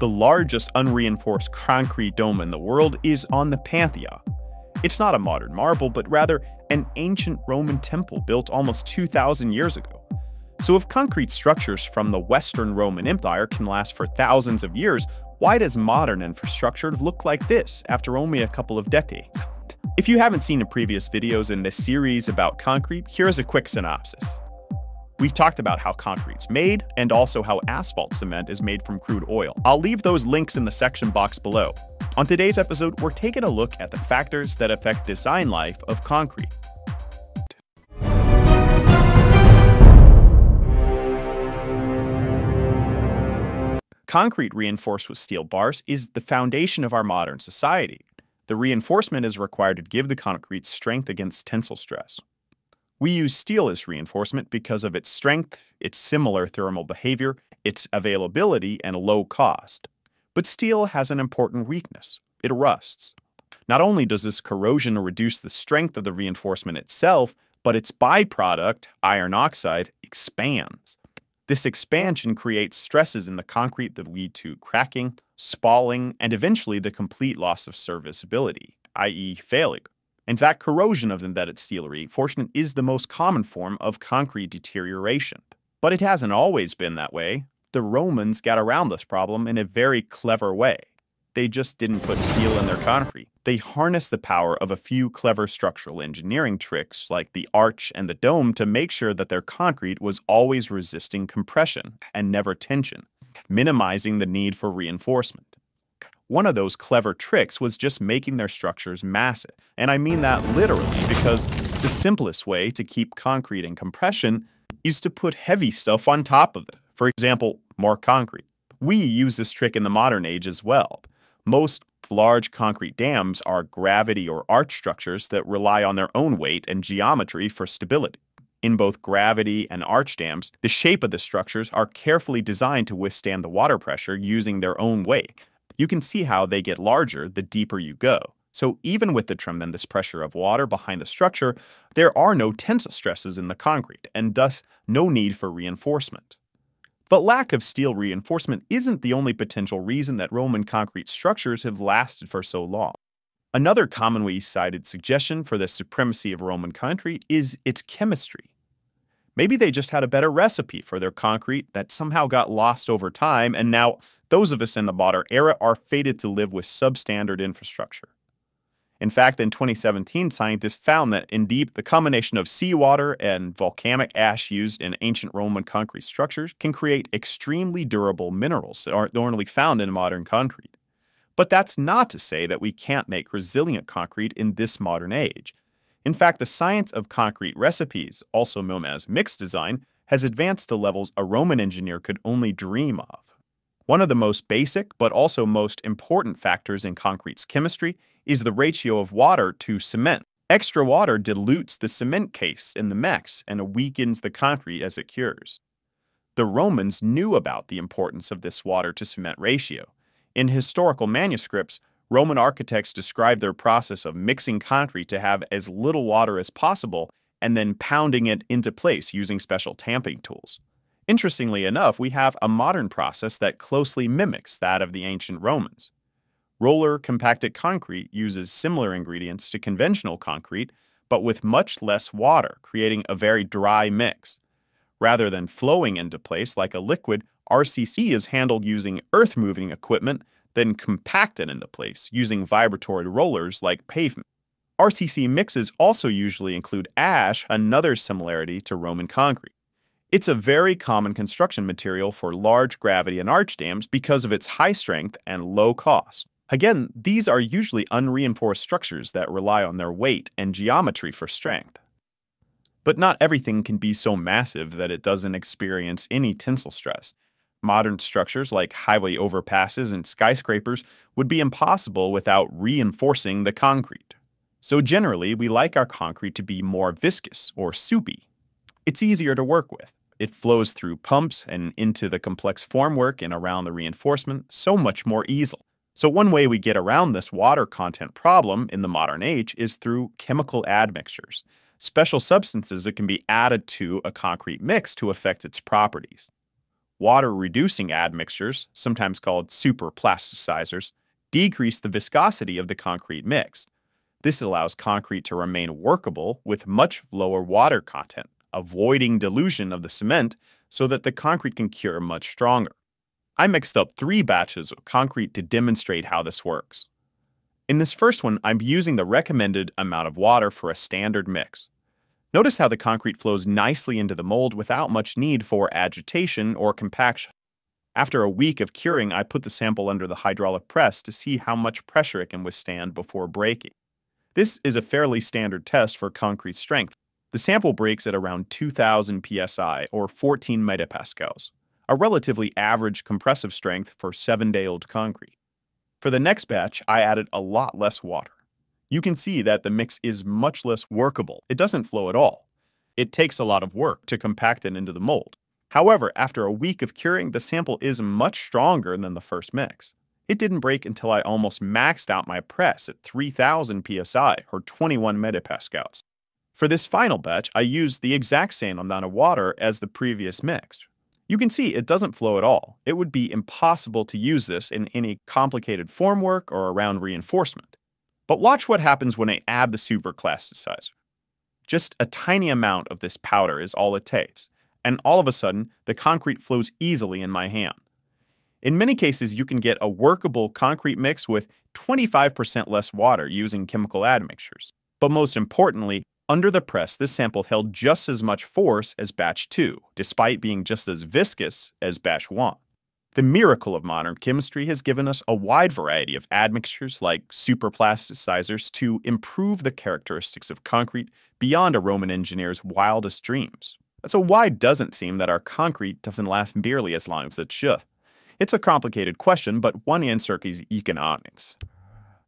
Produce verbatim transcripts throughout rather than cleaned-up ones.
The largest unreinforced concrete dome in the world is on the Pantheon. It's not a modern marble, but rather an ancient Roman temple built almost two thousand years ago. So if concrete structures from the Western Roman Empire can last for thousands of years, why does modern infrastructure look like this after only a couple of decades? If you haven't seen the previous videos in this series about concrete, here's a quick synopsis. We've talked about how concrete's made and also how asphalt cement is made from crude oil. I'll leave those links in the section box below. On today's episode, we're taking a look at the factors that affect design life of concrete. Concrete reinforced with steel bars is the foundation of our modern society. The reinforcement is required to give the concrete strength against tensile stress. We use steel as reinforcement because of its strength, its similar thermal behavior, its availability, and low cost. But steel has an important weakness. It rusts. Not only does this corrosion reduce the strength of the reinforcement itself, but its byproduct, iron oxide, expands. This expansion creates stresses in the concrete that lead to cracking, spalling, and eventually the complete loss of serviceability, that is failure. In fact, corrosion of embedded steel reinforcement is the most common form of concrete deterioration. But it hasn't always been that way. The Romans got around this problem in a very clever way. They just didn't put steel in their concrete. They harnessed the power of a few clever structural engineering tricks like the arch and the dome to make sure that their concrete was always resisting compression and never tension, minimizing the need for reinforcement. One of those clever tricks was just making their structures massive, and I mean that literally because the simplest way to keep concrete in compression is to put heavy stuff on top of it, for example, more concrete. We use this trick in the modern age as well. Most large concrete dams are gravity or arch structures that rely on their own weight and geometry for stability. In both gravity and arch dams, the shape of the structures are carefully designed to withstand the water pressure using their own weight. You can see how they get larger the deeper you go. So even with the tremendous pressure of water behind the structure, there are no tensile stresses in the concrete and thus no need for reinforcement. But lack of steel reinforcement isn't the only potential reason that Roman concrete structures have lasted for so long. Another commonly cited suggestion for the supremacy of Roman concrete is its chemistry. Maybe they just had a better recipe for their concrete that somehow got lost over time, and now those of us in the modern era are fated to live with substandard infrastructure. In fact, in twenty seventeen, scientists found that indeed the combination of seawater and volcanic ash used in ancient Roman concrete structures can create extremely durable minerals that aren't normally found in modern concrete. But that's not to say that we can't make resilient concrete in this modern age. In fact, the science of concrete recipes, also known as mixed design, has advanced to levels a Roman engineer could only dream of. One of the most basic but also most important factors in concrete's chemistry is the ratio of water to cement. Extra water dilutes the cement case in the mix and weakens the concrete as it cures. The Romans knew about the importance of this water to cement ratio. In historical manuscripts, Roman architects describe their process of mixing concrete to have as little water as possible and then pounding it into place using special tamping tools. Interestingly enough, we have a modern process that closely mimics that of the ancient Romans. Roller compacted concrete uses similar ingredients to conventional concrete, but with much less water, creating a very dry mix. Rather than flowing into place like a liquid, R C C is handled using earth-moving equipment, then compacted into place using vibratory rollers like pavement. R C C mixes also usually include ash, another similarity to Roman concrete. It's a very common construction material for large gravity and arch dams because of its high strength and low cost. Again, these are usually unreinforced structures that rely on their weight and geometry for strength. But not everything can be so massive that it doesn't experience any tensile stress. Modern structures like highway overpasses and skyscrapers would be impossible without reinforcing the concrete. So generally, we like our concrete to be more viscous or soupy. It's easier to work with. It flows through pumps and into the complex formwork and around the reinforcement so much more easily. So one way we get around this water content problem in the modern age is through chemical admixtures, special substances that can be added to a concrete mix to affect its properties. Water reducing admixtures, sometimes called superplasticizers, decrease the viscosity of the concrete mix. This allows concrete to remain workable with much lower water content, avoiding dilution of the cement so that the concrete can cure much stronger. I mixed up three batches of concrete to demonstrate how this works. In this first one, I'm using the recommended amount of water for a standard mix. Notice how the concrete flows nicely into the mold without much need for agitation or compaction. After a week of curing, I put the sample under the hydraulic press to see how much pressure it can withstand before breaking. This is a fairly standard test for concrete strength. The sample breaks at around two thousand P S I or fourteen megapascals, a relatively average compressive strength for seven-day-old concrete. For the next batch, I added a lot less water. You can see that the mix is much less workable. It doesn't flow at all. It takes a lot of work to compact it into the mold. However, after a week of curing, the sample is much stronger than the first mix. It didn't break until I almost maxed out my press at three thousand P S I or twenty-one megapascals. For this final batch, I used the exact same amount of water as the previous mix. You can see it doesn't flow at all. It would be impossible to use this in any complicated formwork or around reinforcement. But watch what happens when I add the superplasticizer. Just a tiny amount of this powder is all it takes, and all of a sudden, the concrete flows easily in my hand. In many cases, you can get a workable concrete mix with twenty-five percent less water using chemical admixtures. But most importantly, under the press, this sample held just as much force as batch two, despite being just as viscous as batch one. The miracle of modern chemistry has given us a wide variety of admixtures like superplasticizers to improve the characteristics of concrete beyond a Roman engineer's wildest dreams. So why doesn't it seem that our concrete doesn't last nearly as long as it should? It's a complicated question, but one answer is economics.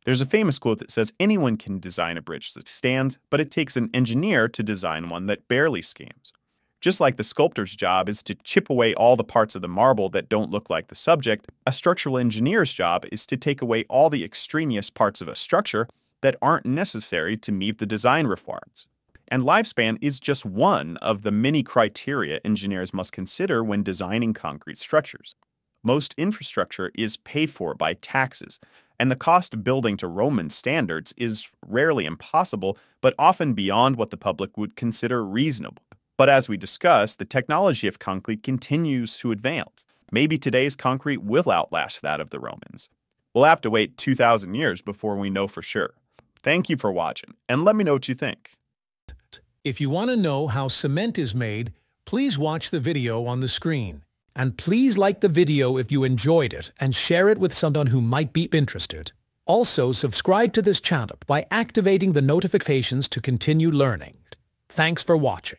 There's a famous quote that says anyone can design a bridge that stands, but it takes an engineer to design one that barely schemes. Just like the sculptor's job is to chip away all the parts of the marble that don't look like the subject, a structural engineer's job is to take away all the extraneous parts of a structure that aren't necessary to meet the design requirements. And lifespan is just one of the many criteria engineers must consider when designing concrete structures. Most infrastructure is paid for by taxes, and the cost of building to Roman standards is rarely impossible, but often beyond what the public would consider reasonable. But as we discussed, the technology of concrete continues to advance. Maybe today's concrete will outlast that of the Romans. We'll have to wait two thousand years before we know for sure. Thank you for watching, and let me know what you think. If you want to know how cement is made, please watch the video on the screen. And please like the video if you enjoyed it and share it with someone who might be interested. Also, subscribe to this channel by activating the notifications to continue learning. Thanks for watching.